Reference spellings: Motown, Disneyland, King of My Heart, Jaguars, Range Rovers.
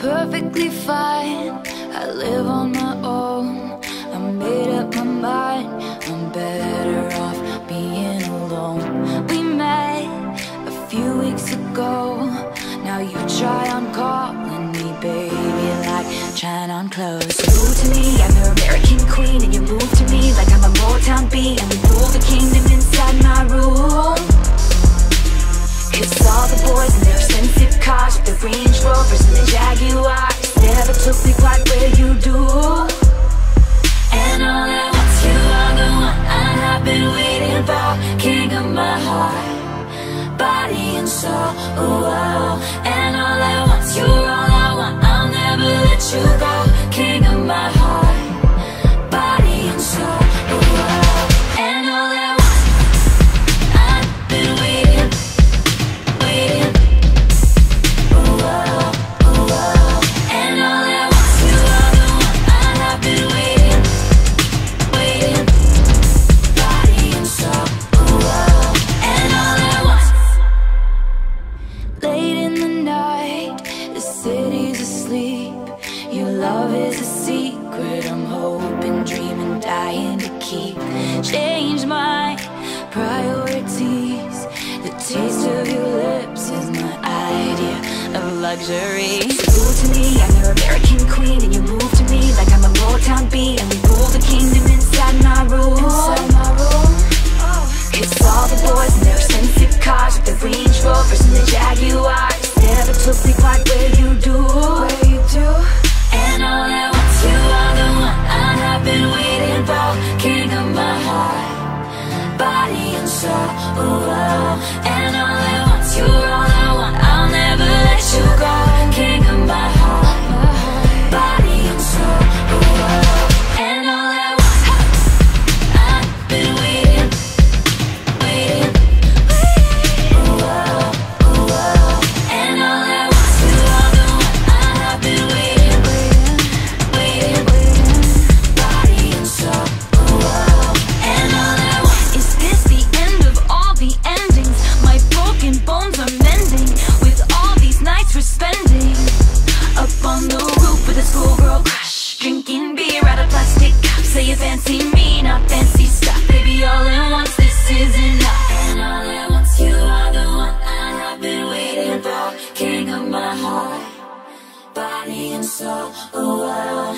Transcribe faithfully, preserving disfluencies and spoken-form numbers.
perfectly fine. I live on my own. I made up my mind. I'm better off being alone. We met a few weeks ago. Now you try on calling me, baby, like trying on clothes. You move to me, I'm your American queen, and you move to me like I'm a Motown bee, and we rule the kingdom inside my room. It's all the boys and their expensive cars, the Range Rovers and the Jaguars. Never took me quite where you do. And all at once you are the one I've been waiting for. King of my heart, body and soul. Ooh. And all at once you're all I want. I'll never let you go. King of my heart, body and soul. Ooh. And all at once I've been waiting. Change my priorities. The taste of your lips is my idea of luxury. You move to me, I'm your American queen, and you move to me like I'm a Motown bee, and we rule the kingdom inside my room. Inside my room. Oh. It's all the boys and their expensive cars, with the Range Rovers and the Jaguars. Never took me quite where you do. Where you do. And all that once you are the one I've been waiting for. King of my heart, body and soul. Ooh, and all at once you're all I want. I'll never let you go. King of my heart, body and soul. Ooh, and all at once I've been waiting, waiting. Ooh, ooh, and all at once you're all the one I've been waiting, waiting, waiting. King of my heart, body and soul. Ooh,